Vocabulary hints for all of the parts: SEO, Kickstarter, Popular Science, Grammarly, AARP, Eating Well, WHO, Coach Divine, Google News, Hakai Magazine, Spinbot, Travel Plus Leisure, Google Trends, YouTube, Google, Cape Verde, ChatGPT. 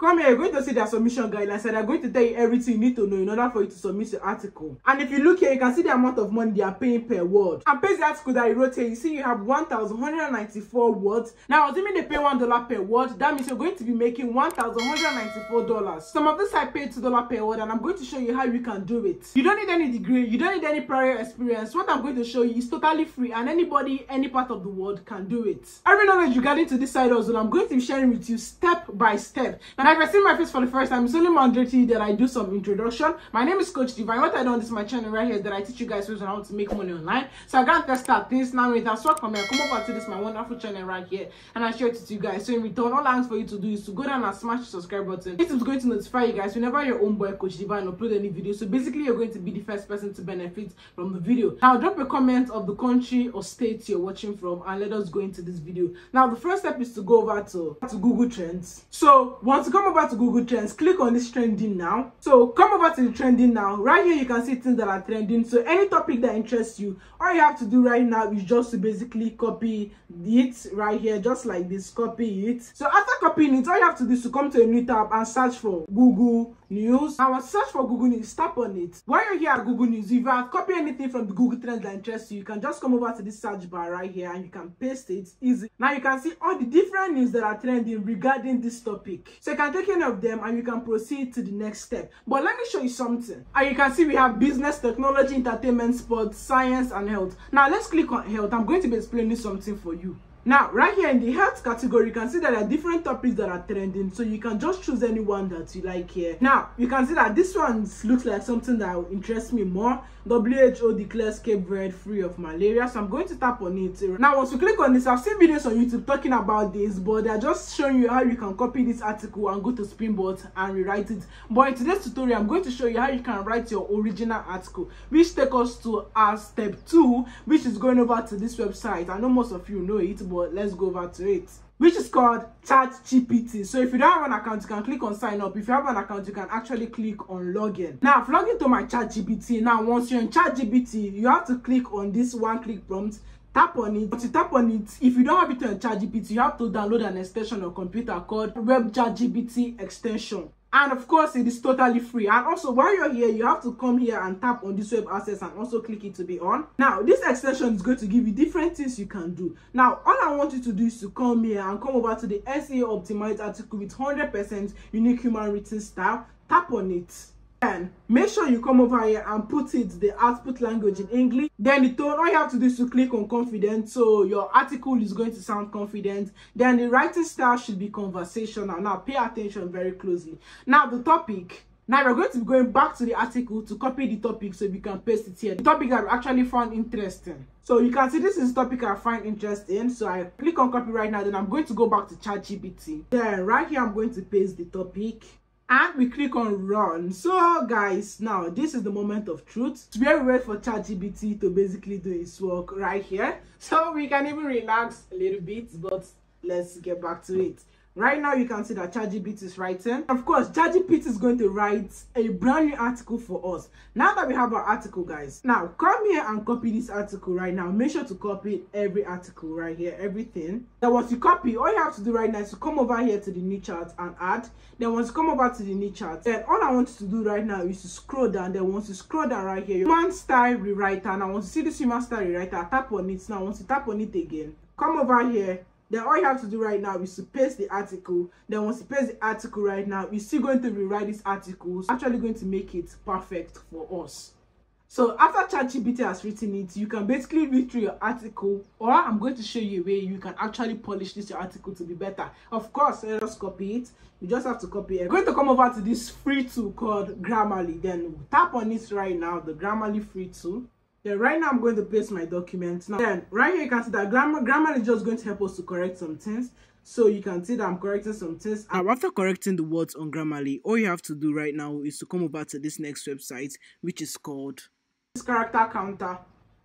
Come here, you're going to see their submission guidelines, and they're going to tell you everything you need to know in order for you to submit your article. And if you look here, you can see the amount of money they are paying per word. And based on the article that you wrote here, you see you have 1,194 words. Now, assuming they pay $1 per word, that means you're going to be making $1,194. Some of this I paid $2 per word, and I'm going to show you how you can do it. You don't need any degree, you don't need any prior experience. What I'm going to show you is totally free, and anybody, any part of the world can do it. Every knowledge you get into this side hustle, I'm going to be sharing with you step by step. Now, if I see my face for the first time, it's only mandatory that I do some introduction. My name is Coach Divine. What I do on this my channel right here is that I teach you guys on how to make money online. So I can't test out things now. With that's what for me. I come over to this my wonderful channel right here, and I share it to you guys. So in return, all I ask for you to do is to go down and smash the subscribe button. This is going to notify you guys whenever your own boy Coach Divine upload any video. So basically, you're going to be the first person to benefit from the video. Now drop a comment of the country or state you're watching from, and let us go into this video. Now the first step is to go over to Google Trends. So once come over to Google Trends, click on this trending now. So come over to the trending now. Right here you can see things that are trending. So any topic that interests you, all you have to do right now is just to basically copy it right here, just like this. Copy it. So after copying it, all you have to do is to come to a new tab and search for Google News. Now search for Google News, tap on it. While you're here at Google News, if you have copied anything from the Google Trends that interests you, you can just come over to this search bar right here and you can paste it easy. Now you can see all the different news that are trending regarding this topic. So you can take any of them and you can proceed to the next step. But let me show you something. And you can see we have business, technology, entertainment, sports, science, and health. Now let's click on health. I'm going to be explaining something for you. Now, right here in the health category, you can see that there are different topics that are trending. So you can just choose any one that you like here. Now, you can see that this one looks like something that interests me more. WHO declares Cape Verde free of malaria. So I'm going to tap on it. Now, once you click on this, I've seen videos on YouTube talking about this, but they're just showing you how you can copy this article and go to Spinbot and rewrite it. But in today's tutorial, I'm going to show you how you can write your original article, which takes us to our step 2, which is going over to this website. I know most of you know it, but let's go over to it, which is called ChatGPT. So if you don't have an account, you can click on sign up. If you have an account, you can actually click on login. Now I've logged into my ChatGPT. Now once you're in ChatGPT, you have to click on this one click prompt. Tap on it. Once you tap on it, if you don't have it on ChatGPT, you have to download an extension on computer called Web ChatGPT extension. And of course, it is totally free. And also, while you're here, you have to come here and tap on this web access and also click it to be on. Now, this extension is going to give you different things you can do. Now, all I want you to do is to come here and come over to the SEO optimized article with 100% unique human written style. Tap on it. Then, make sure you come over here and put it the output language in English. Then the tone, all you have to do is to click on confident, so your article is going to sound confident. Then the writing style should be conversational. Now pay attention very closely. Now the topic. Now we're going to be going back to the article to copy the topic so we can paste it here. The topic that we actually found interesting. So you can see this is the topic I find interesting. So I click on copy right now. Then I'm going to go back to ChatGPT. Then right here I'm going to paste the topic. And we click on run. So guys, now this is the moment of truth. It's where we wait for ChatGPT to basically do its work right here. So we can even relax a little bit, but let's get back to it. Right now you can see that ChatGPT is writing. Of course, ChatGPT is going to write a brand new article for us. Now that we have our article, guys, now come here and copy this article right now. Make sure to copy every article right here, everything. Then once you copy, all you have to do right now is to come over here to the new chart and add. Then once you come over to the new chart, then all I want you to do right now is to scroll down. Then once you scroll down right here, human style rewriter. Now once you see this human style rewriter, tap on it. Now once you tap on it again, come over here. Then all you have to do right now is to paste the article. Then once you paste the article right now, you're still going to rewrite this article. It's actually going to make it perfect for us. So after ChatGPT has written it, you can basically read through your article, or I'm going to show you a way you can actually polish this your article to be better. Of course, let us copy it. You just have to copy it. We're going to come over to this free tool called Grammarly. Then tap on it right now, the Grammarly free tool. Then right now I'm going to paste my documents. Now then right here you can see that grammar is just going to help us to correct some things. So you can see that I'm correcting some things. Now after correcting the words on Grammarly, all you have to do right now is to come over to this next website, which is called this character counter.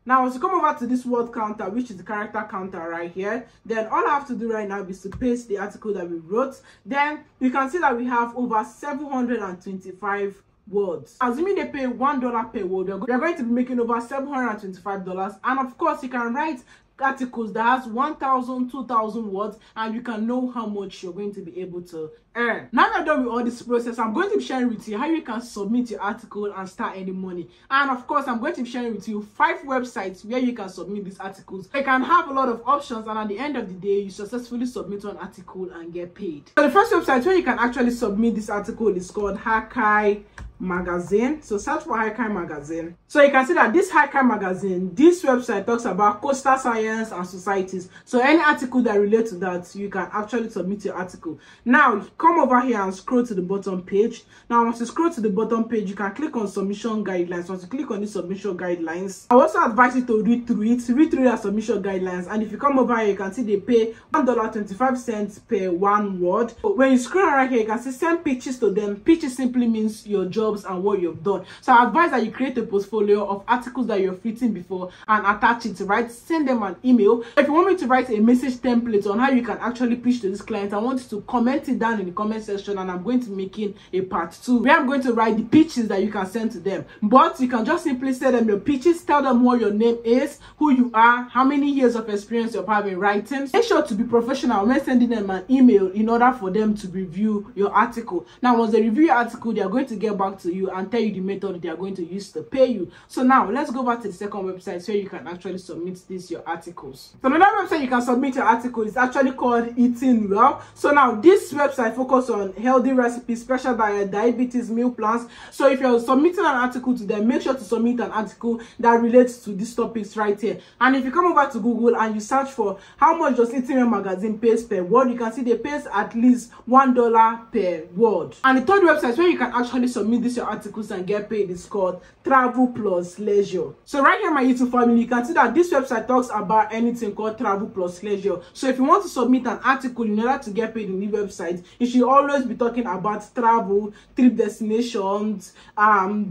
Now once you come over to this word counter, which is the character counter right here, then all I have to do right now is to paste the article that we wrote. Then you can see that we have over 725 words. Assuming they pay $1 per word, they're going to be making over $725. And of course, you can write articles that has 1,000, 2,000 words, and you can know how much you're going to be able to earn. Now that I'm done with all this process, I'm going to be sharing with you how you can submit your article and start earning money. And of course, I'm going to be sharing with you 5 websites where you can submit these articles. You can have a lot of options, and at the end of the day, you successfully submit an article and get paid. So the first website where you can actually submit this article is called Hakai Magazine. So search for Hakai Magazine. So you can see that this Hakai Magazine, this website talks about coastal science and societies. So any article that relates to that, you can actually submit your article. Now come over here and scroll to the bottom page. Now once you scroll to the bottom page, you can click on submission guidelines. Once you click on the submission guidelines, I also advise you to read through the submission guidelines. And if you come over here, you can see they pay $1.25 per 1 word. But when you scroll right here, you can see send pictures to them. Pictures simply means your job and what you've done. So I advise that you create a portfolio of articles that you've written before and attach it, right? Send them an email. If you want me to write a message template on how you can actually pitch to this client, I want you to comment it down in the comment section, and I'm going to make in a part 2 where I'm going to write the pitches that you can send to them. But you can just simply send them your pitches, tell them what your name is, who you are, how many years of experience you've had in writing. Make sure to be professional when sending them an email in order for them to review your article. Now once they review your article, they are going to get back to you and tell you the method they are going to use to pay you. So now let's go back to the second website where you can actually submit your articles. So another website you can submit your article is actually called Eating Well. So now this website focuses on healthy recipes, special diet, diabetes, meal plans. So if you're submitting an article to them, make sure to submit an article that relates to these topics right here. And if you come over to Google and you search for how much does Eating Well magazine pays per word, you can see they pays at least $1 per word. And the third website where you can actually submit your articles and get paid is called Travel Plus Leisure. So right here, my YouTube family, you can see that this website talks about anything called Travel Plus Leisure. So if you want to submit an article in order to get paid in the website, you should always be talking about travel, trip destinations,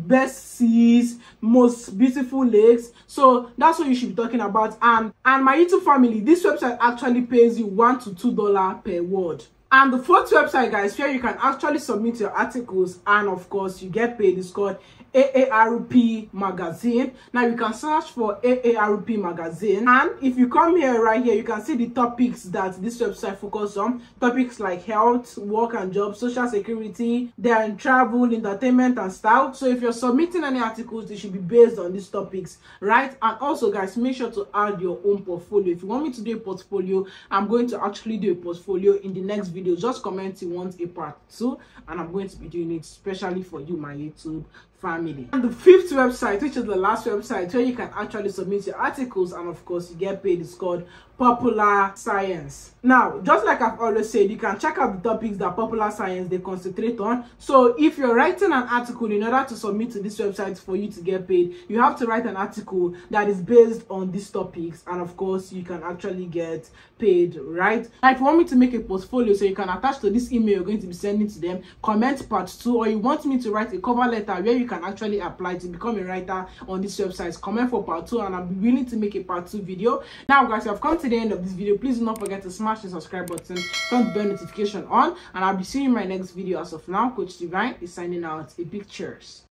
best seas, most beautiful lakes. So that's what you should be talking about. And my YouTube family, this website actually pays you $1 to $2 per word. And the fourth website, guys, where you can actually submit your articles and of course you get paid is called AARP Magazine. Now you can search for AARP Magazine, and if you come here right here, you can see the topics that this website focuses on. Topics like health, work and job, social security, then travel, entertainment and style. So if you're submitting any articles, they should be based on these topics, right? And also, guys, make sure to add your own portfolio. If you want me to do a portfolio, I'm going to actually do a portfolio in the next video. Just comment you want a part 2, and I'm going to be doing it especially for you, my YouTube family. And the fifth website, which is the last website where you can actually submit your articles and of course you get paid, is called Popular Science. Now just like I've always said, you can check out the topics that Popular Science they concentrate on. So if you're writing an article in order to submit to this website for you to get paid, you have to write an article that is based on these topics, and of course you can actually get paid, right? Now if you want me to make a portfolio, so you can attach to this email you're going to be sending to them, comment part 2, or you want me to write a cover letter where you can actually apply to become a writer on this website, comment for part 2, and I'll be willing to make a part 2 video. Now guys, I've come to the end of this video. Please do not forget to smash the subscribe button, turn the bell notification on, and I'll be seeing you in my next video. As of now, Coach Divine is signing out. A big cheers.